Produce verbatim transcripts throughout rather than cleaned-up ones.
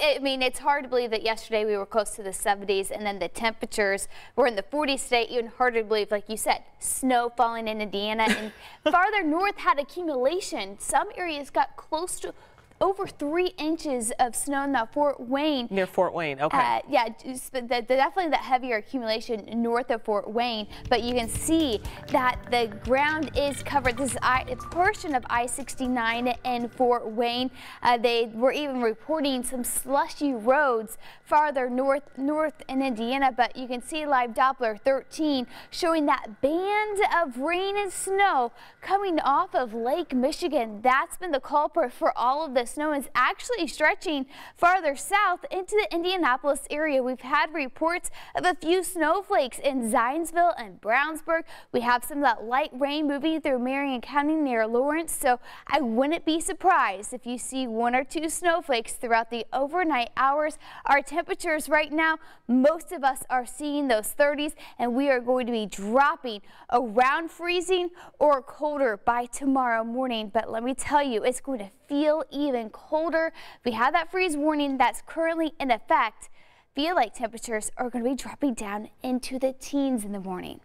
I mean, it's hard to believe that yesterday we were close to the seventies and then the temperatures were in the forties today. Even harder to believe, like you said, snow falling in Indiana and farther north had accumulation. Some areas got close to over three inches of snow in the Fort Wayne. Near Fort Wayne, okay. Uh, yeah, the, the, definitely that heavier accumulation north of Fort Wayne, but you can see that the ground is covered. This is I, a portion of I sixty-nine in Fort Wayne. Uh, they were even reporting some slushy roads farther north, north in Indiana, but you can see Live Doppler thirteen showing that band of rain and snow coming off of Lake Michigan. That's been the culprit for all of the snow is actually stretching farther south into the Indianapolis area. We've had reports of a few snowflakes in Zionsville and Brownsburg. We have some of that light rain moving through Marion County near Lawrence, so I wouldn't be surprised if you see one or two snowflakes throughout the overnight hours. Our temperatures right now, most of us are seeing those thirties, and we are going to be dropping around freezing or colder by tomorrow morning. But let me tell you, it's going to feel even colder. We have that freeze warning that's currently in effect. Feel like temperatures are going to be dropping down into the teens in the morning.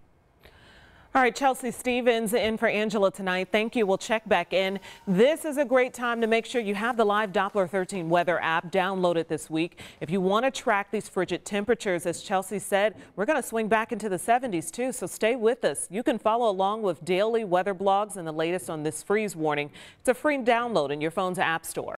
All right, Chelsea Stevens in for Angela tonight. Thank you. We'll check back in. This is a great time to make sure you have the Live Doppler thirteen weather app. Download it this week. If you want to track these frigid temperatures, as Chelsea said, we're going to swing back into the seventies too, so stay with us. You can follow along with daily weather blogs and the latest on this freeze warning. It's a free download in your phone's app store.